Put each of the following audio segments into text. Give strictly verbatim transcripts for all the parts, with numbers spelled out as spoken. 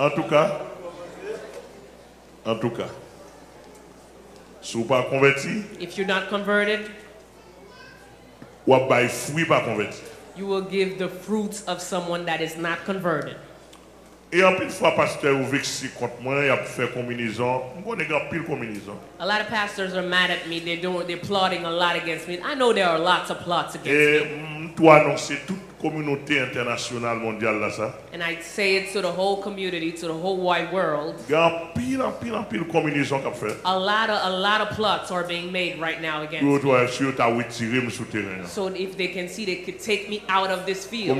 En tout cas, en tout cas, si vous n'êtes pas converti, if you're not converted, vous allez fruit pas converti. You will give the fruits of someone that is not converted. A lot of pastors are mad at me. They're doing, they're plotting a lot against me. I know there are lots of plots against me. And I say it to the whole community, to the whole wide world. A lot of, a lot of plots are being made right now against me. So if they can see, they could take me out of this field.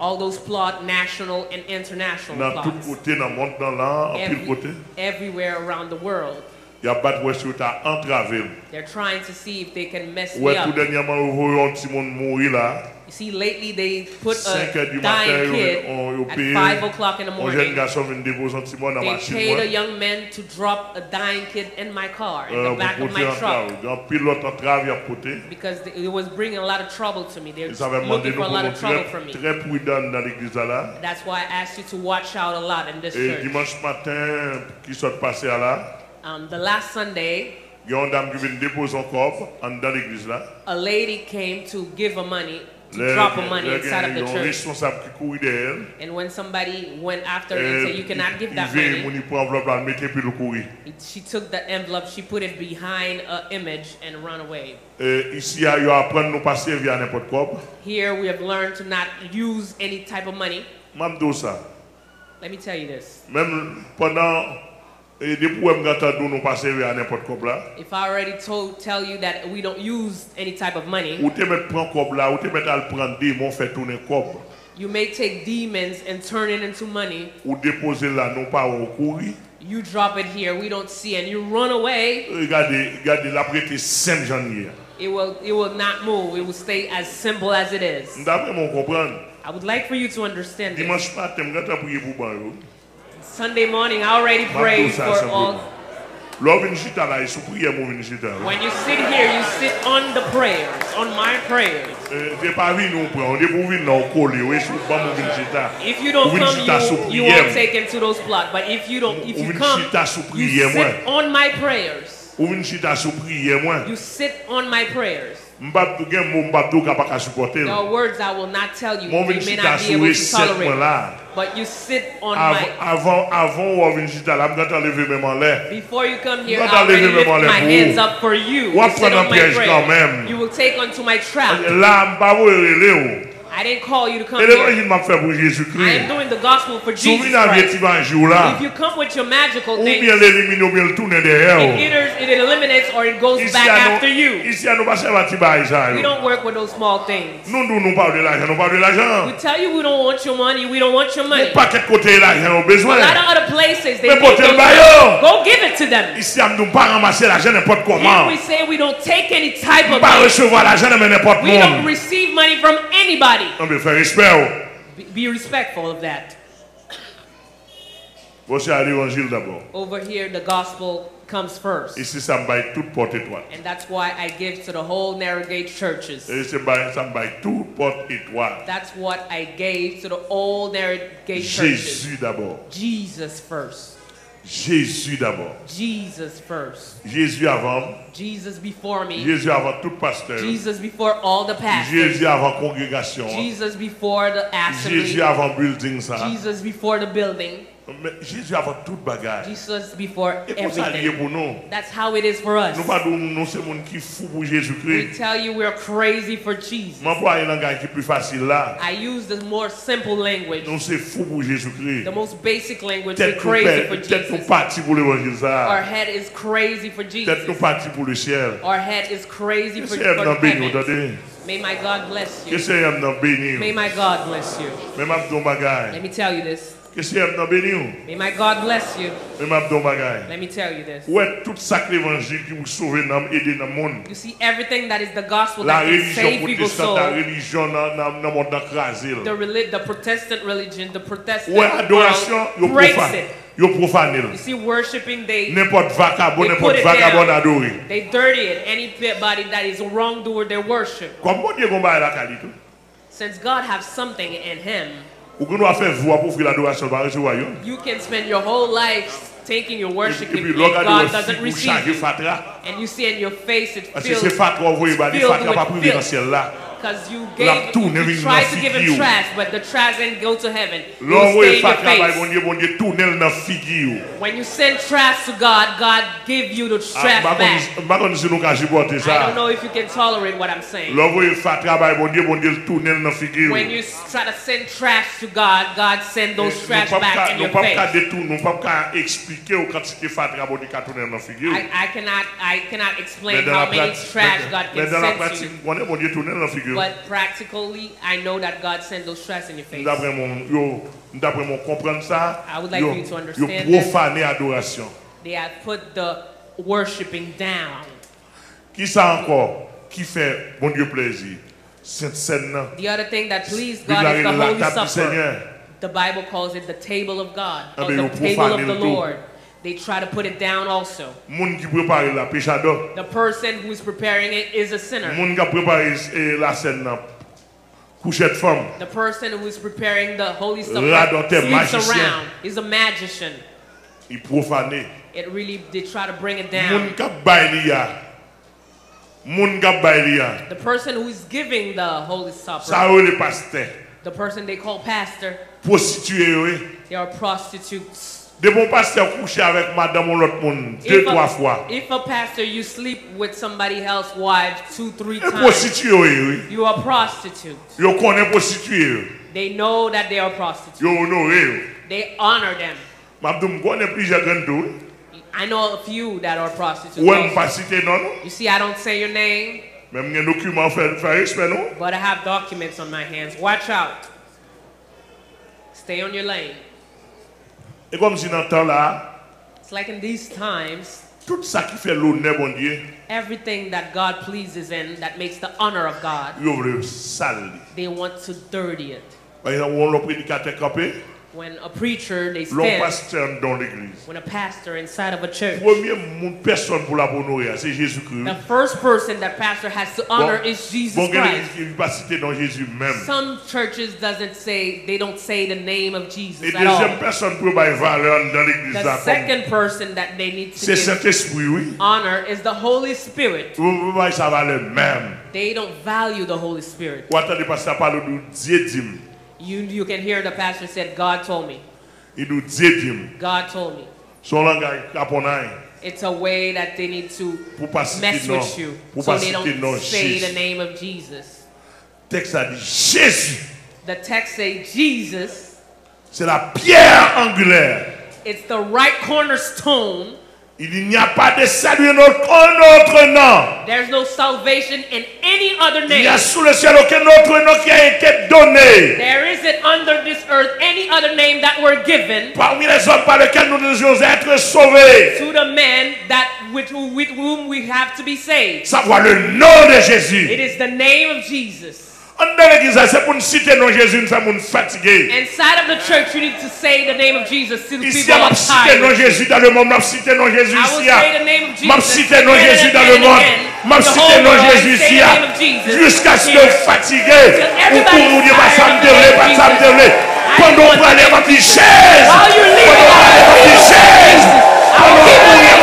All those plot national. And international Every, everywhere around the world. They're trying to see if they can mess me up. You see, lately they put a dying kid at five o'clock in the morning. They paid a young man to drop a dying kid in my car, in the back of my truck. Because it was bringing a lot of trouble to me. They were looking for a lot of trouble from me. That's why I asked you to watch out a lot in this church. Um, the last Sunday, a lady came to give her money, to drop her money inside of the church. And when somebody went after her and said, "You cannot give that money," she took the envelope, she put it behind an image and ran away. Here we have learned to not use any type of money. Let me tell you this. If I already told tell you that we don't use any type of money, you may take demons and turn it into money. You drop it here, we don't see, and you run away. It will, it will not move. It will stay as simple as it is. I would like for you to understand this. Sunday morning, I already prayed for all. When you sit here, you sit on the prayers, on my prayers. If you don't come, you, you won't take into those plots. But if you don't, if you come, you sit on my prayers. You sit on my prayers. There are words I will not tell you. You may not be able to tolerate. But you sit on my... Before you come here, I'll lift my hands up for you. You sit on my prayer. You will take onto my trap. I didn't call you to come here. I am doing the gospel for Jesus Christ. If you come with your magical things, it, it eliminates or it goes back after you. We don't work with those small things. We tell you we don't want your money, we don't want your money. A lot of other places, they go, go give it to them. Here we say we don't take any type of money. We don't receive money from anybody. Be, be respectful of that. Over here, the gospel comes first. And that's why I give to the whole Narragate churches. That's what I gave to the whole Narragate churches. Jesus first. Jésus d'abord. Jesus first. Jésus avant. Jesus before me. Jésus avant tout pasteur. Jesus before all the pastors. Jésus avant congrégation. Jesus before the assembly. Jésus avant building ça. Jesus before the building. Jésus avant toute bagage. Jesus before everything. That's how it is for us. We tell you we are crazy for Jesus. I use the more simple language. The most basic language. We're crazy for Jesus. Our head is crazy for Jesus. Our head is crazy for heaven. May my God bless you. May my God bless you. Let me tell you this. May my God bless you. Let me tell you this. You see, everything that is the gospel that can save people's soul. The, the Protestant religion, the Protestant world breaks it. You see, worshiping, they, they put it down. They dirty it. Anybody that is a wrongdoer, they worship. Since God has something in him, You can spend your whole life taking your worship and God doesn't receive you. And you see in your face it feels filled with filth. Because you, you tried to give him trash, but the trash didn't go to heaven. It will stay in your face. When you send trash to God, God gives you the trash back. I don't know if you can tolerate what I'm saying. When you try to send trash to God, God sends those trash back in your face. I, I, cannot, I cannot explain how many trash God can send you. But practically, I know that God sent those trash in your face. I would like you to understand that they have put the worshiping down. The other thing that pleased God is the Holy Supper. The Bible calls it the table of God, or the table of the Lord. They try to put it down also. The person who is preparing it is a sinner. The person who is preparing the Holy Supper sleeps around, is a magician. It really, they try to bring it down. The person who is giving the Holy Supper, the person they call pastor, they are prostitutes. If a, if a pastor, you sleep with somebody else's wife two, three times, you are prostitutes. They know that they are prostitutes. They honor them. I know a few that are prostitutes also. You see, I don't say your name, but I have documents on my hands. Watch out. Stay on your lane. It's like in these times, everything that God pleases in, that makes the honor of God, they want to dirty it. When a preacher, they stand, when a pastor inside of a church, the first person that pastor has to honor is Jesus Christ. Some churches doesn't say, they don't say the name of Jesus at all. The second person that they need to give honor is the Holy Spirit. They don't value the Holy Spirit. You, you can hear the pastor said, God told me. God told me. It's a way that they need to mess with you so they don't say the name of Jesus. The text says Jesus. It's the right cornerstone. There's no salvation in any other name. There isn't under this earth any other name that we're given to the man that with whom we have to be saved. It is the name of Jesus. Inside of the church, you need to say the name of Jesus to the people of time. I will say the name of Jesus again and again. The whole world, I say the name of Jesus. Everybody while you're living, I will give you the name of Jesus. While you're living, I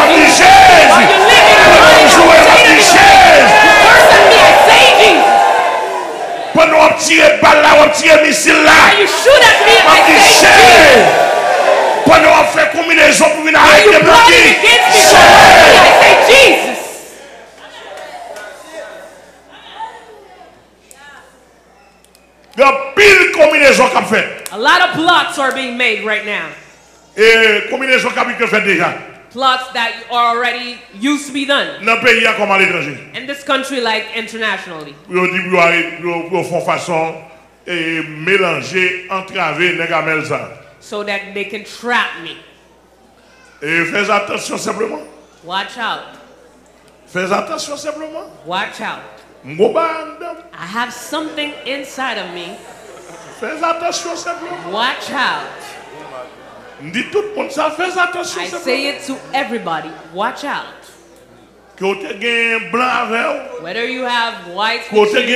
will say the name of Jesus. When you shoot at me, I say Jesus. When you plot it against me, I say Jesus. A lot of plots are being made right now. Plots that are already used to be done in this country, like internationally. So that they can trap me. Watch out. Watch out. I have something inside of me. Watch out. I say it to everybody. Watch out. Whether you have whites, whether you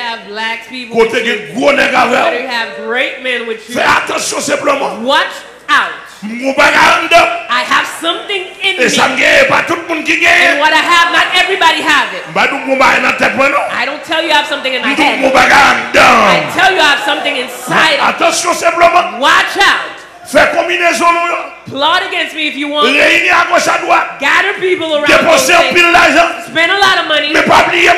have blacks people, whether you have great men with you, watch out. I have something in me, and what I have, not everybody has it. I don't tell you I have something in my head. I tell you I have something inside of me. Watch out. Plot against me if you want. Gather people around. Spend a lot of money. Don't forget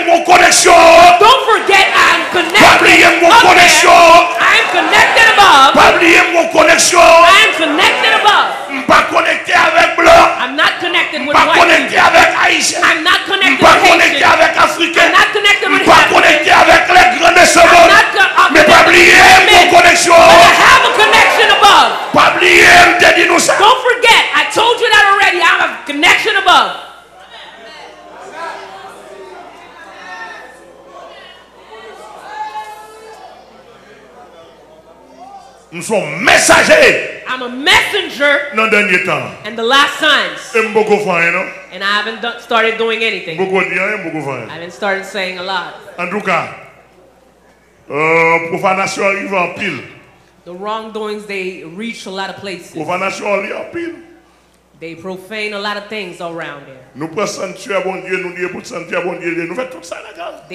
I'm connected up there. I'm connected above. I'm connected above. I'm not connected with white people. I'm not connected with Haitians. I'm not connected with Africans. I'm not connected. Don't forget, I told you that already. I have a connection above. I'm a messenger in the last times. And I haven't done, started doing anything. I haven't started saying a lot. The wrongdoings, they reach a lot of places. They profane a lot of things around there. They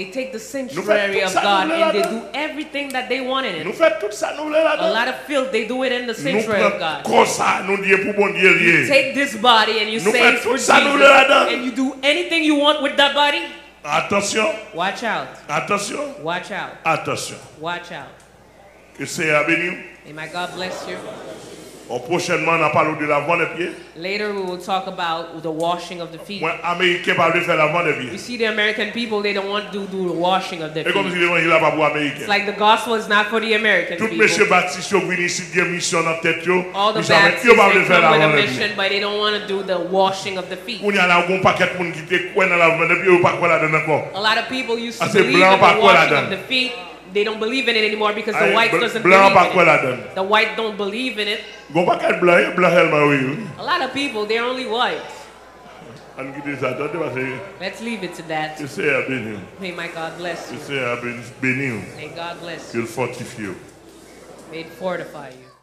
take the sanctuary of God and they do everything that they want in it. A lot of filth, they do it in the sanctuary of God. You take this body and you say it's for Jesus, and you do anything you want with that body. Watch out. Watch out. Watch out. May my God bless you. Later we will talk about the washing of the feet. You see the American people, they don't want to do the washing of their feet. It's like the gospel is not for the American people. All the Baptists, they come with a mission, but they don't want to do the washing of the feet. A lot of people used to believe in the washing of the feet. They don't believe in it anymore because the white doesn't believe in it. The white don't believe in it. A lot of people, they're only white. Let's leave it to that. May my God bless you. May God bless you. May it fortify you.